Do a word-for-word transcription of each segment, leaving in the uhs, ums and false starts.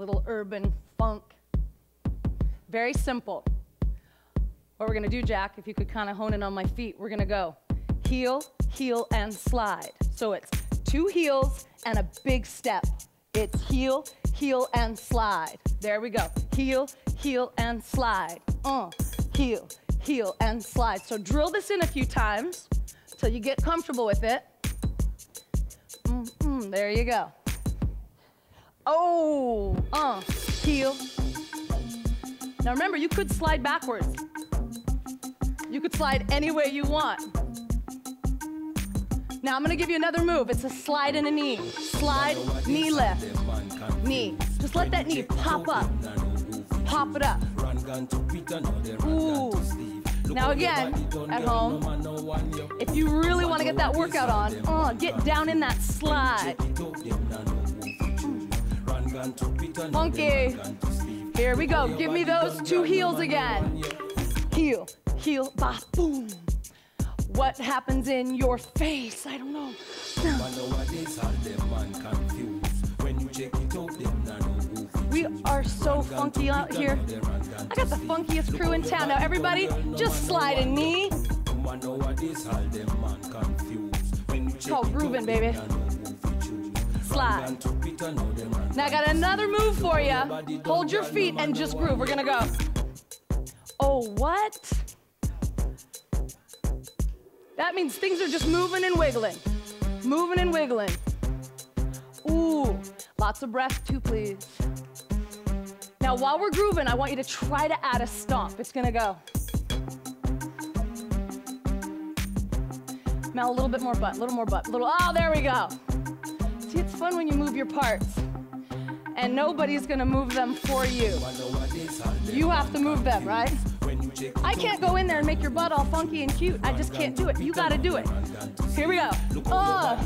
little urban funk. Very simple. What we're gonna do, Jack, if you could kind of hone in on my feet, we're gonna go heel, heel, and slide. So it's two heels and a big step. It's heel, heel, and slide. There we go. Heel, heel, and slide. Uh, heel, heel, and slide. So drill this in a few times till you get comfortable with it. Mm-mm, there you go. Oh, uh, heel. Now remember, you could slide backwards. You could slide any way you want. Now I'm gonna give you another move. It's a slide and a knee. Slide, knee lift, knee. Just let that knee pop up. Pop it up. Ooh. Now again, at home, if you really wanna get that workout on, uh, get down in that slide. Funky. Here we go. Give me those two heels again. Heel, heel, ba, boom. What happens in your face? I don't know. We are so funky out here. I got the funkiest crew in town. Now everybody, just slide a knee. It's called grooving, baby. Slide. Now I got another move for you. Hold your feet and just groove. We're gonna go. Oh, what? That means things are just moving and wiggling. Moving and wiggling. Ooh, lots of breath too, please. Now while we're grooving, I want you to try to add a stomp. It's gonna go. Now a little bit more butt, a little more butt, a little, oh, there we go. See, it's fun when you move your parts. And nobody's gonna move them for you. You have to move them, right? I can't go in there and make your butt all funky and cute. I just can't do it. You gotta do it. Here we go. Oh,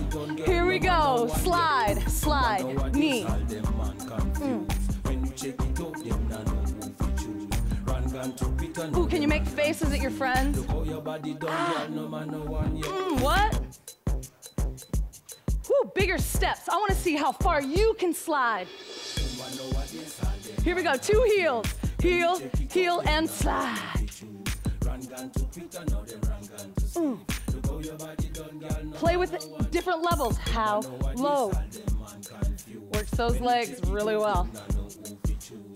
here we go. Slide, slide, knee. Mm. Ooh, can you make faces at your friends? Ah. Mm, what? Ooh, bigger steps. I wanna see how far you can slide. Here we go, two heels. Heel, heel, and slide. Mm. Play with different levels. How low. Works those legs really well.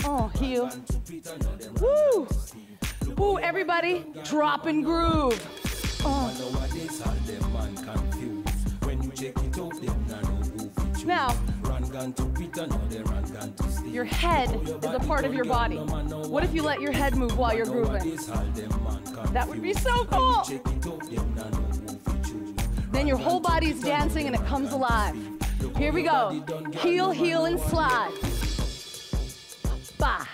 Oh, heel. Woo! Woo, everybody, drop and groove. Oh. Now, your head is a part of your body. What if you let your head move while you're grooving? That would be so cool. Then your whole body's dancing and it comes alive. Here we go. Heel, heel, and slide. Bah.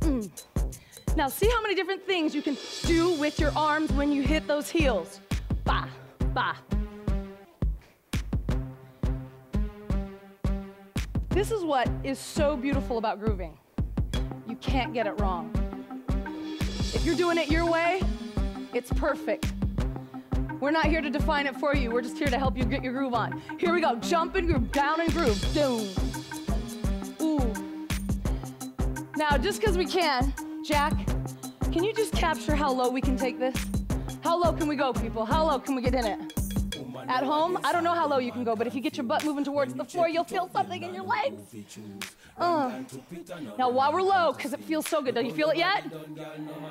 Mm. Now see how many different things you can do with your arms when you hit those heels. Ba, ba. This is what is so beautiful about grooving. You can't get it wrong. If you're doing it your way, it's perfect. We're not here to define it for you. We're just here to help you get your groove on. Here we go, jump and groove, down and groove, doom. Ooh. Now just because we can, Jack, can you just capture how low we can take this? How low can we go, people? How low can we get in it? At home, I don't know how low you can go, but if you get your butt moving towards the floor, you'll feel something in your legs. Uh. Now while we're low, because it feels so good, don't you feel it yet?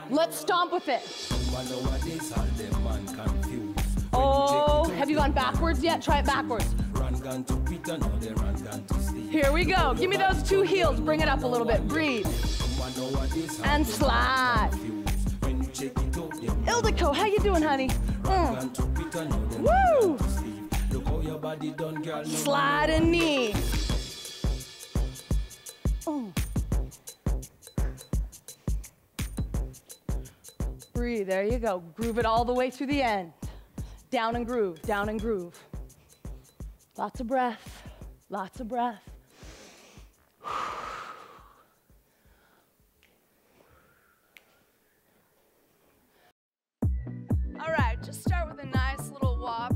Let's stomp with it. Oh, have you gone backwards yet? Try it backwards. Here we go. Give me those two heels. Bring it up a little bit. Breathe. And slide. Ildiko, how you doing, honey? Mm. Woo! Slide and knee. Mm. Breathe, there you go. Groove it all the way to the end. Down and groove, down and groove. Lots of breath, lots of breath. All right, just start with a nice little walk.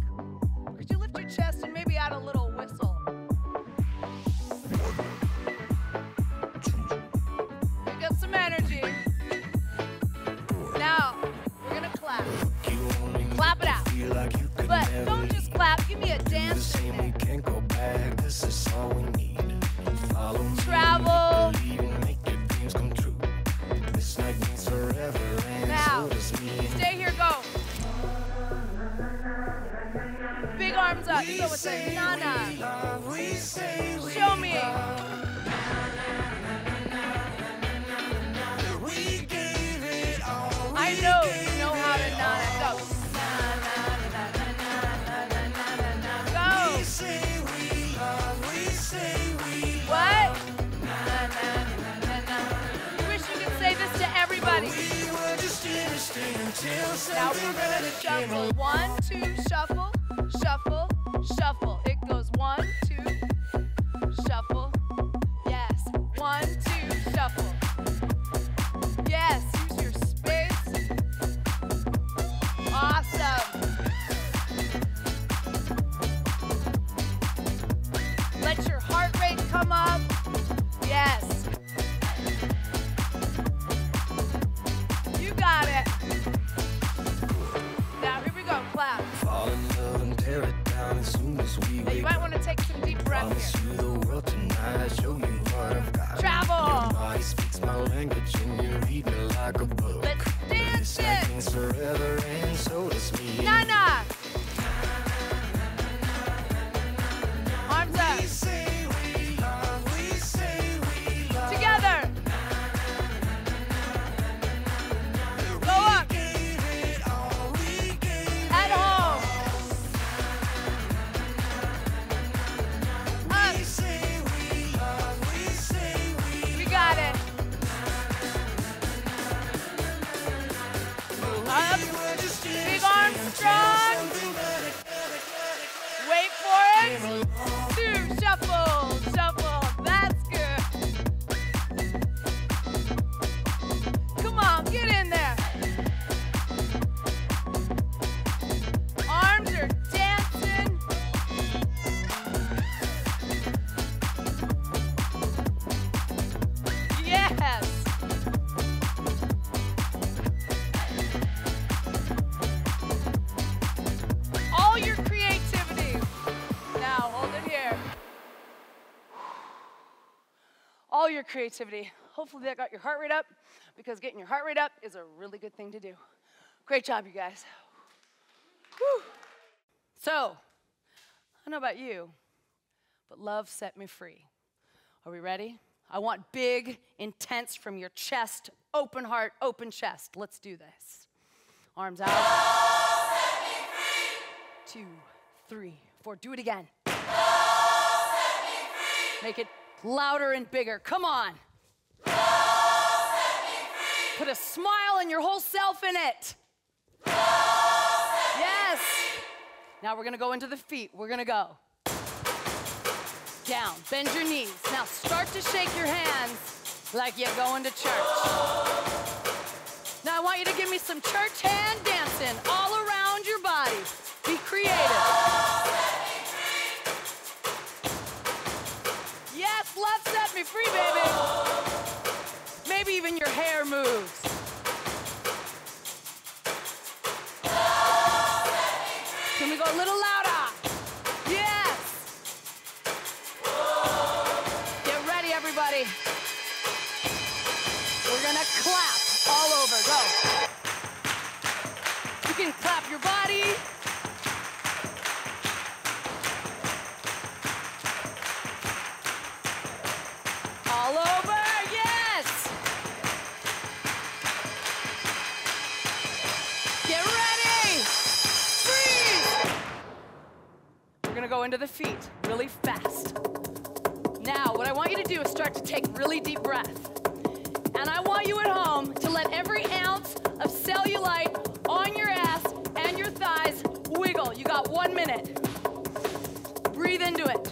dance with it. We can't go back. This is all we need. Follow me. Travel. Make your dreams come true. This night means forever. Now, stay here, go. Big arms up. So it's like Nana. Show me. I know you know how to Nana. Now we're going to shuffle. One, two, shuffle, shuffle, shuffle. It goes one, two, shuffle. Yes. One, two, shuffle. Yes. Use your space. Awesome. Let your heart rate come up. Yes. Now you might want to take some deep breaths here. Travel. Let's dance it. Nana. Arms up. Together. Go up. At home. Big arm strong. Wait for it. Two, shuffle, shuffle. That's good. Come on, get in there. Arms are dancing. Yes. All your creativity. Hopefully that got your heart rate up, because getting your heart rate up is a really good thing to do. Great job, you guys. Whew. So, I don't know about you, but love set me free. Are we ready? I want big, intense from your chest, open heart, open chest. Let's do this. Arms out. Love set me free. Two, three, four. Do it again. Love set me free. Make it louder and bigger. Come on. Love set me free. Put a smile and your whole self in it. Love set yes. Me free. Now we're going to go into the feet. We're going to go. Down. Bend your knees. Now start to shake your hands like you're going to church. Now I want you to give me some church hand dancing all around your body. Be creative. Love set me free, baby. Maybe even your hair moves. Love set me free. Can we go a little louder? Yes. Get ready, everybody. We're gonna clap all over. Go. You can clap your body. Go into the feet really fast. Now, what I want you to do is start to take really deep breath. And I want you at home to let every ounce of cellulite on your ass and your thighs wiggle. You got one minute. Breathe into it.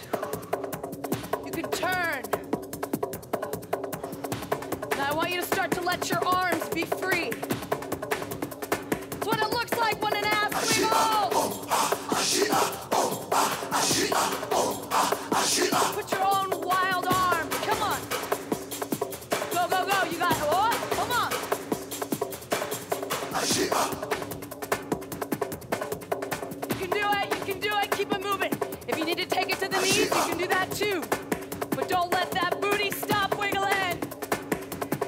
You can turn. Now I want you to start to let your arms be free. That's what it looks like when an ass wiggles. Put your own wild arm. Come on. Go, go, go. You got it. Oh, come on. the knees, you can do that too. But don't let that booty stop wiggling.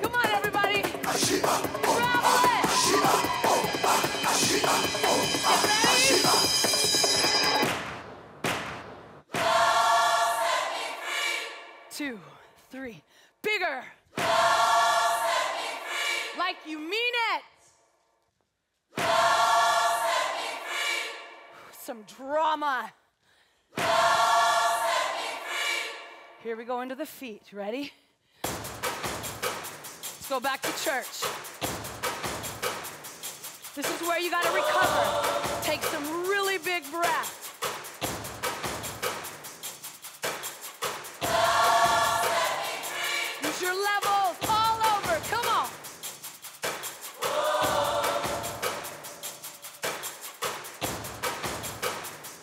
Come on, everybody. Gravel it. Get ready. Two, three, bigger. Oh, set me free. Like you mean it. Oh, set me free. Some drama. Oh, set me free. Here we go into the feet. Ready? Let's go back to church. This is where you gotta recover. Take some really big breaths. Your levels all over. Come on. Whoa.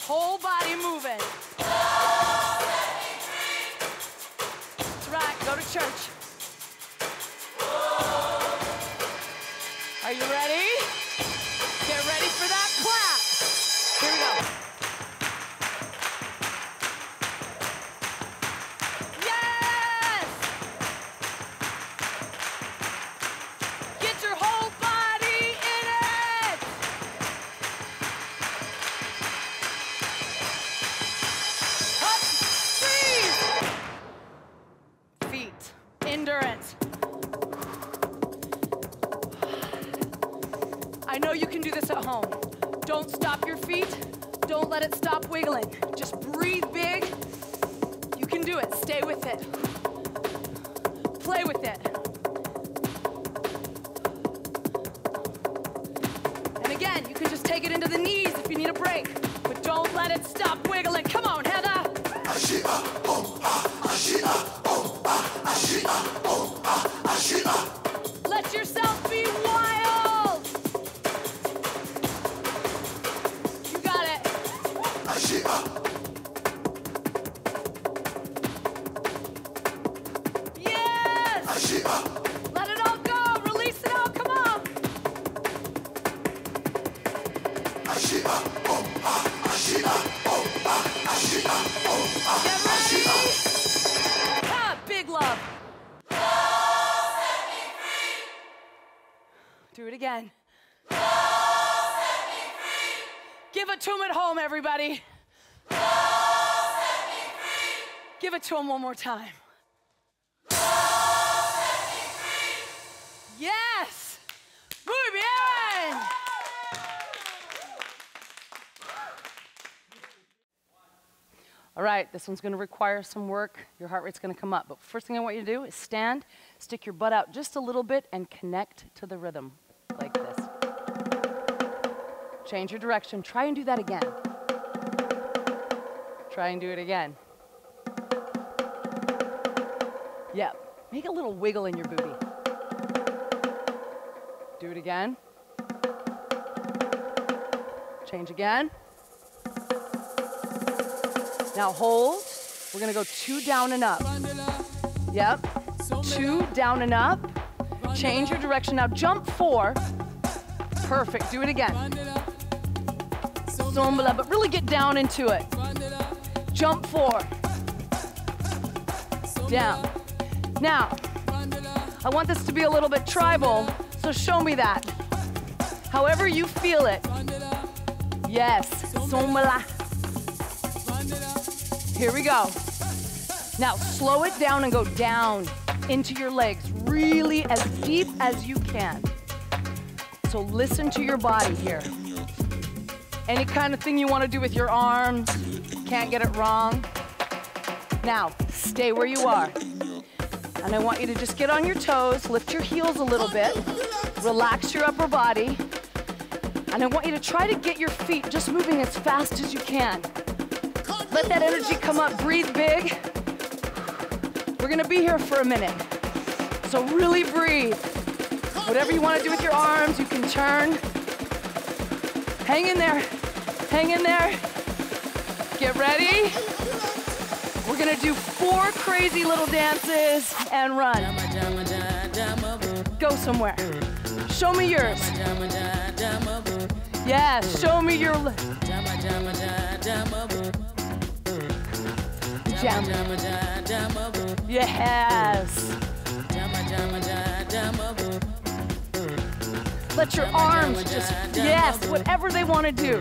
Whole body moving. Whoa, set me free. That's right. Go to church. Whoa. Are you ready? Get ready for that clap. Here we go. Endurance. I know you can do this at home. Don't stop your feet. Don't let it stop wiggling. Just breathe big. You can do it. Stay with it. Play with it. And again, you can just take it into the knees if you need a break. But don't let it stop wiggling. Come on, Heather. Let yourself be wild. You got it. Yes. Let it all go. Release it all. Come on. Get ready. Do it again. Oh, set me free. Give it to him at home, everybody. Oh, set me free. Give it to him one more time. Oh, set me free. Yes. Muy bien. All right, this one's going to require some work. Your heart rate's going to come up. But first thing I want you to do is stand, stick your butt out just a little bit, and connect to the rhythm like this. Change your direction. Try and do that again. Try and do it again. Yeah, make a little wiggle in your booty. Do it again. Change again. Now hold. We're gonna go two down and up. Yep. Two down and up. Change your direction. Now jump four. Perfect. Do it again. Sombala, but really get down into it. Jump four. Down. Now, I want this to be a little bit tribal, so show me that. However you feel it. Yes. Sombala. Here we go. Now slow it down and go down into your legs, really as deep as you can. So listen to your body here. Any kind of thing you want to do with your arms, can't get it wrong. Now stay where you are. And I want you to just get on your toes, lift your heels a little bit, relax your upper body. And I want you to try to get your feet just moving as fast as you can. Let that energy come up, breathe big. We're gonna be here for a minute. So really breathe. Whatever you wanna do with your arms, you can turn. Hang in there, hang in there. Get ready. We're gonna do four crazy little dances and run. Go somewhere. Show me yours. Yeah, show me your. jam. Yes. Let your arms just, yes, whatever they want to do.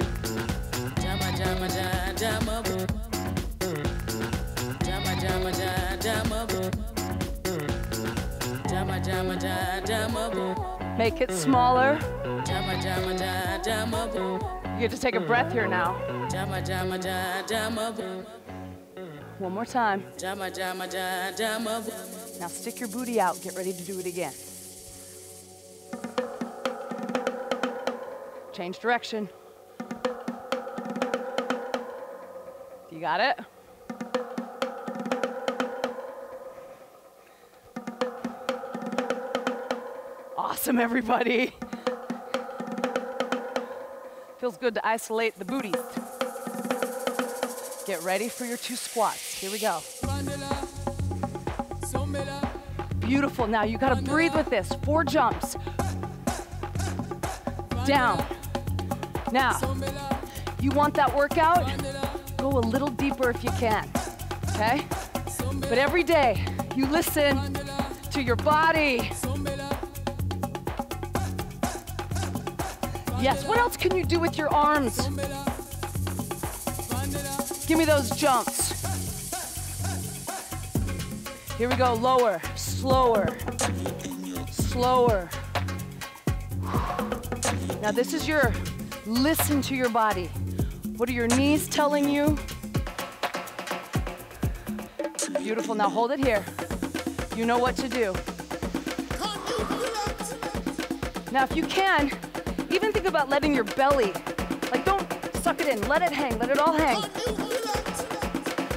Make it smaller. You get to take a breath here now. One more time. Now stick your booty out. Get ready to do it again. Change direction. You got it? Awesome, everybody. Feels good to isolate the booties. Get ready for your two squats. Here we go. Beautiful. Now you gotta breathe with this. Four jumps. Down. Now, you want that workout? Go a little deeper if you can, okay? But every day, you listen to your body. Yes, what else can you do with your arms? Give me those jumps. Here we go, lower, slower, slower. Now this is your listen to your body. What are your knees telling you? Beautiful. Now hold it here. You know what to do. Now if you can, even think about letting your belly, like don't suck it in, let it hang, let it all hang.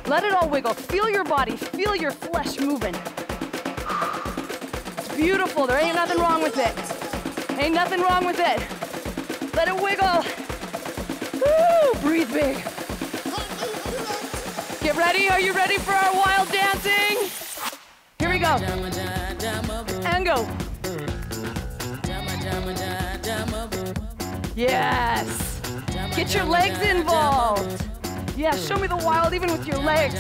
Let it all wiggle. Feel your body, feel your flesh moving. It's beautiful. There ain't nothing wrong with it. Ain't nothing wrong with it. Let it wiggle. Woo, breathe big. Get ready. Are you ready for our wild dancing? Here we go. And go. Yes. Get your legs involved. Yeah, show me the wild even with your legs.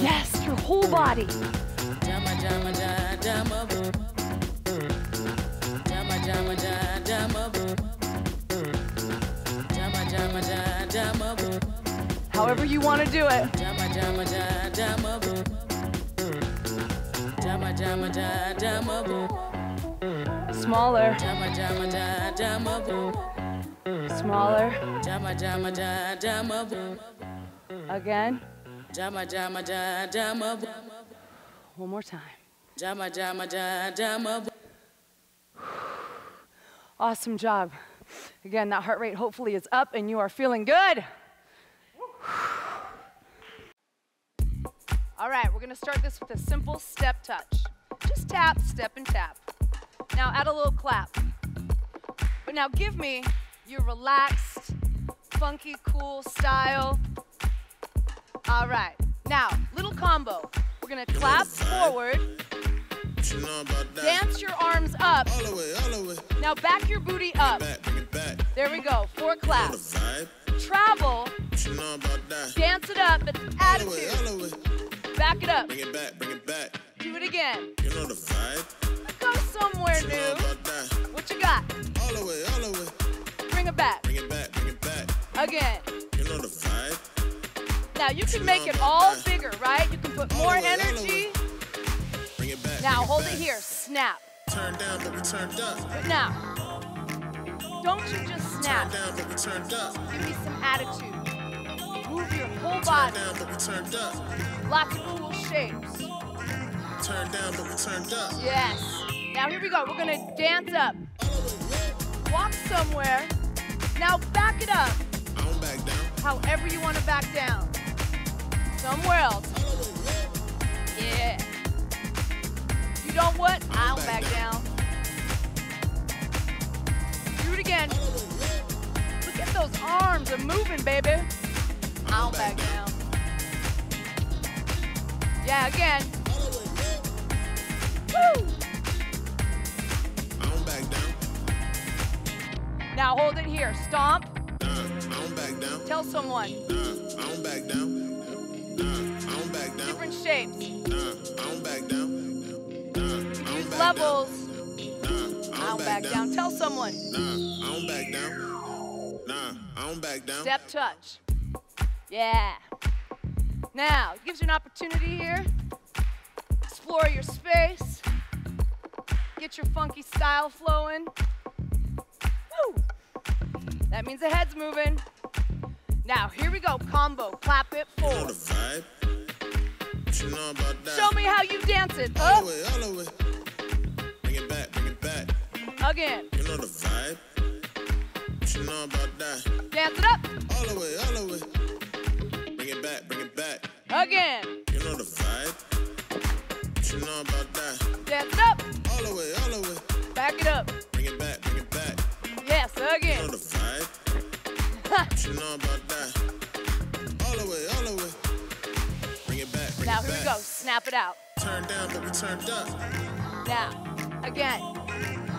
Yes, your whole body. However you want to do it. Smaller. Smaller. Again. One more time. Awesome job. Again, that heart rate hopefully is up and you are feeling good. All right, we're gonna start this with a simple step touch. Just tap, step, and tap. Now add a little clap. But now give me your relaxed, funky, cool style. All right, now, little combo. We're gonna clap forward, dance your arms up. Now back your booty up. There we go, four claps. Travel, dance it up, but attitude. Back it up. Bring it back, bring it back. Do it again. You know the vibe. Go somewhere you know new. What you got? All the way, all the way. Bring it back. Bring it back, bring it back. Again. You know the vibe. Now you can you make it all that. Bigger, right? You can put all more way, energy. Bring it back. Now bring hold it, back. It here. Snap. Turn down, but we turned up. But now, don't you just snap. Turn down, but we turned up. Give me some attitude. Move your whole body. Turn down, but we turned up. Lots of cool shapes. Turn down, but we turned up. Yes. Now here we go. We're gonna dance up. Walk somewhere. Now back it up. I don't back down. However you want to back down. Somewhere else. Yeah. You don't what? I don't back down. Do it again. Look at those arms. They're moving, baby. I don't back down. Yeah, again. Woo! I don't back down. Now hold it here. Stomp. Nah, I don't back down. Tell someone. Nah, I don't back down. I don't back down. Different shapes. I don't back down. Different levels. I don't back down. Tell someone. Nah, I don't back down. Nah, I don't back down. Step touch. Yeah. Now, it gives you an opportunity here. Explore your space. Get your funky style flowing. Woo! That means the head's moving. Now, here we go. Combo. Clap it forward. You know the vibe. What you know about that? Show me how you dance it. All the way, all the way. Bring it back, bring it back. Again. You know the vibe. What you know about that? Dance it up. All the way, all the way. Bring it back, bring it back. Again. You know the vibe. What you know about that? Dance it up. All the way, all the way. Back it up. Bring it back, bring it back. Yes, again. You know the vibe. What you know about that? All the way, all the way. Bring it back, bring it back. Now here we go, snap it out. Turn down, but we turned up. Now, again,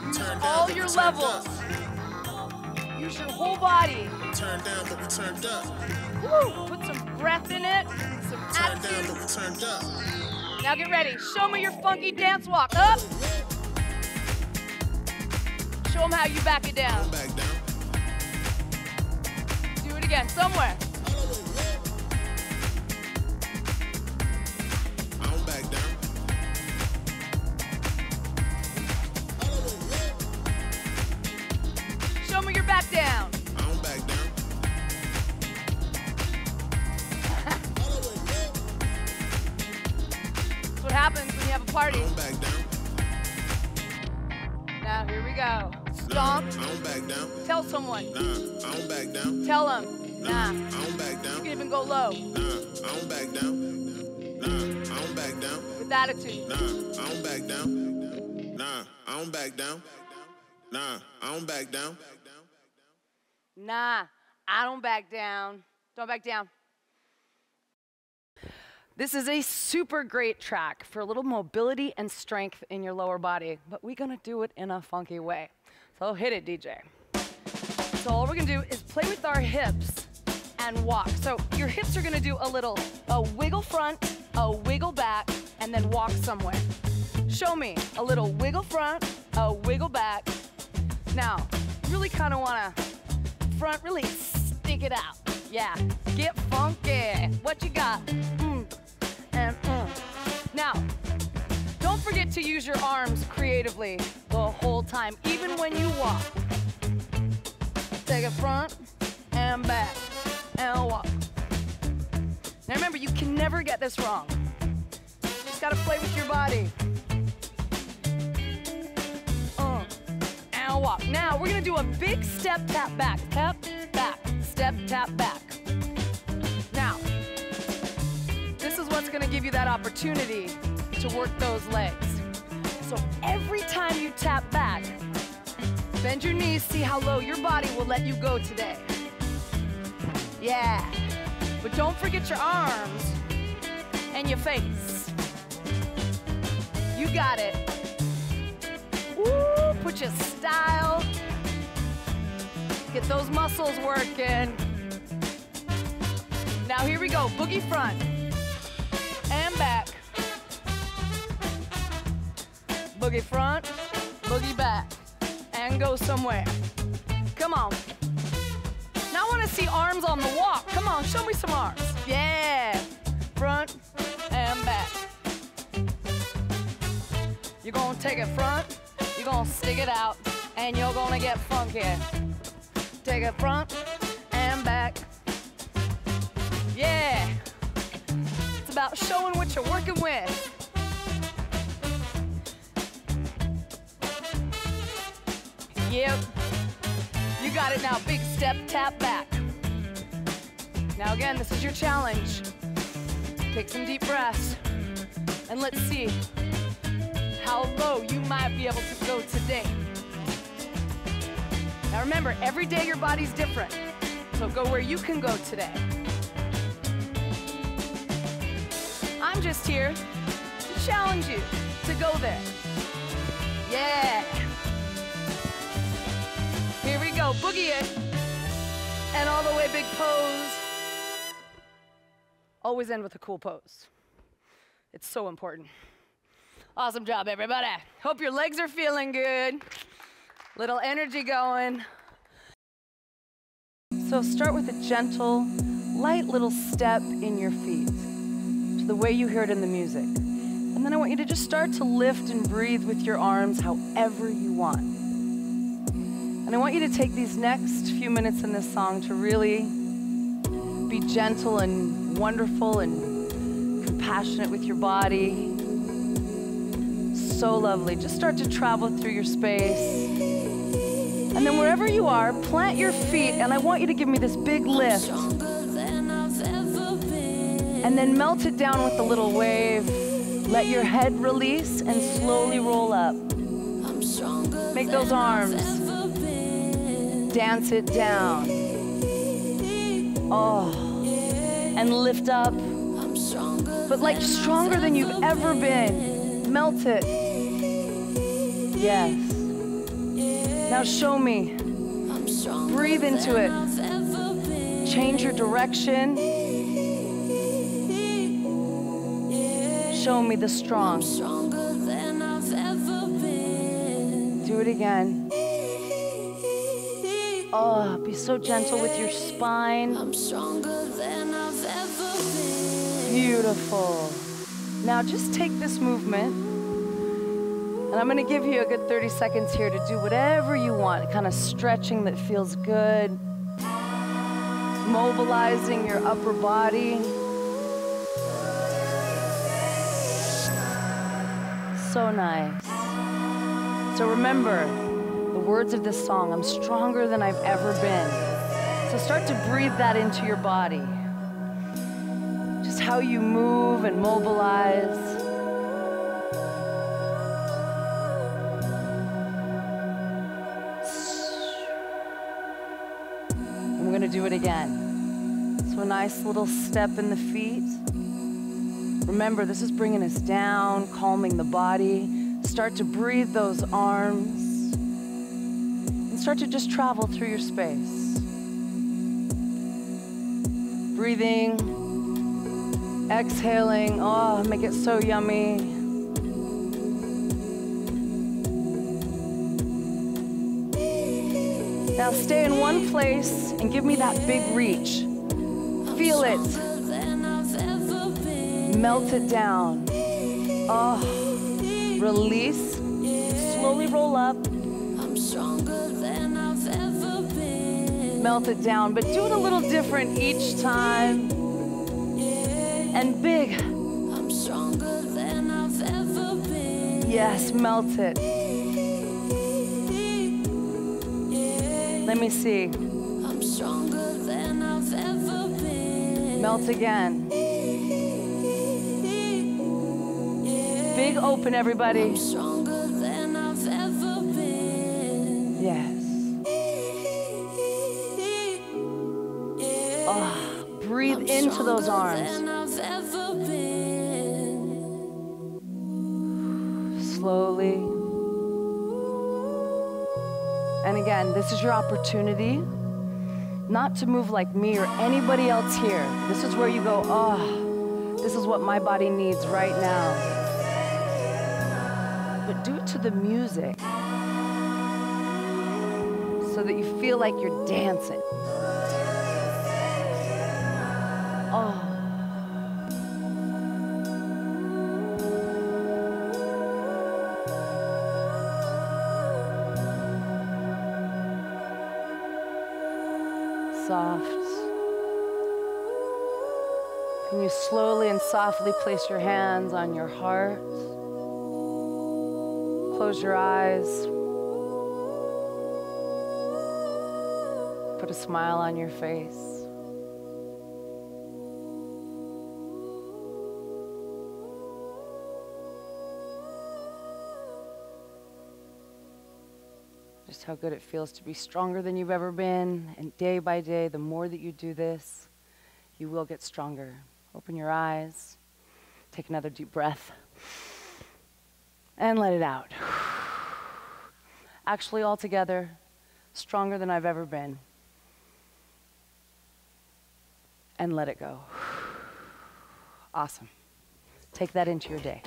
use all your levels. Use your whole body. Turn down, but we turned up. Woo, put some breath in it, some attitude. Turn down, but we turned up. Now get ready, show me your funky dance walk. Up. Show them how you back it down. Back down. Again, somewhere. I don't back down. Show me your back down. I don't back down. That's what happens when you have a party. I don't back down. Now here we go. Stomp. Nah, I don't back down. Tell someone. Nah, I don't back down. Tell them. Nah, nah, I don't back down. You can even go low. Nah, I don't back down. Nah, I don't back down. With attitude. Nah, I don't back down. Nah, I don't back down. Nah, I don't back down. Nah, I don't back down. Don't back down. This is a super great track for a little mobility and strength in your lower body, but we're gonna do it in a funky way. So hit it, D J. So all we're gonna do is play with our hips and walk. So your hips are gonna do a little, a wiggle front, a wiggle back, and then walk somewhere. Show me, a little wiggle front, a wiggle back. Now, really kinda wanna front, really stick it out. Yeah, get funky, what you got? And, mm. Now, don't forget to use your arms creatively the whole time, even when you walk. Take it front and back and walk. Now remember, you can never get this wrong. You just gotta play with your body. Mm. And walk. Now we're gonna do a big step tap back, tap back, step tap back. Now. What's gonna give you that opportunity to work those legs. So every time you tap back, bend your knees, see how low your body will let you go today. Yeah, but don't forget your arms and your face. You got it. Woo, put your style. Get those muscles working. Now here we go, boogie front. And back. Boogie front, boogie back. And go somewhere. Come on. Now I want to see arms on the walk. Come on, show me some arms. Yeah. Front and back. You're going to take it front, you're going to stick it out, and you're going to get funky. Take it front and back. Yeah. About showing what you're working with. Yep. You got it now. Big step, tap back. Now again, this is your challenge. Take some deep breaths. And let's see how low you might be able to go today. Now remember, every day your body's different. So go where you can go today. I'm just here to challenge you to go there. Yeah. Here we go, boogie it. And all the way, big pose. Always end with a cool pose. It's so important. Awesome job, everybody. Hope your legs are feeling good. Little energy going. So start with a gentle, light little step in your feet, to the way you hear it in the music. And then I want you to just start to lift and breathe with your arms however you want. And I want you to take these next few minutes in this song to really be gentle and wonderful and compassionate with your body. So lovely. Just start to travel through your space. And then wherever you are, plant your feet, and I want you to give me this big lift. And then melt it down with a little wave. Let your head release and slowly roll up. Make those arms. Dance it down. Oh, and lift up. But like stronger than you've ever been. Melt it. Yes. Now show me. Breathe into it. Change your direction. Show me the strong. Do it again. Oh, be so gentle with your spine. Beautiful. Now just take this movement. And I'm gonna give you a good thirty seconds here to do whatever you want, kind of stretching that feels good, mobilizing your upper body. So nice. So remember the words of this song, I'm stronger than I've ever been. So start to breathe that into your body. Just how you move and mobilize. To do it again. So a nice little step in the feet. Remember, this is bringing us down, calming the body. Start to breathe those arms and start to just travel through your space. Breathing, exhaling. Oh, make it so yummy. Now stay in one place and give me that big reach. Feel it. Melt it down. Oh, release. Slowly roll up. Melt it down, but do it a little different each time. And big. Yes, melt it. Let me see. I'm stronger than I've ever been. Melt again. Yeah. Big open, everybody. I'm stronger than I've ever been. Yes. Yeah. Oh, breathe I'm into those arms. Than I've ever been. Slowly. And again, this is your opportunity not to move like me or anybody else here. This is where you go, oh, this is what my body needs right now. But do it to the music so that you feel like you're dancing. Oh. Soft. Can you slowly and softly place your hands on your heart? Close your eyes. Put a smile on your face. How good it feels to be stronger than you've ever been. And day by day, the more that you do this, you will get stronger. Open your eyes, take another deep breath, and let it out. Actually, all together, stronger than I've ever been. And let it go. Awesome. Take that into your day.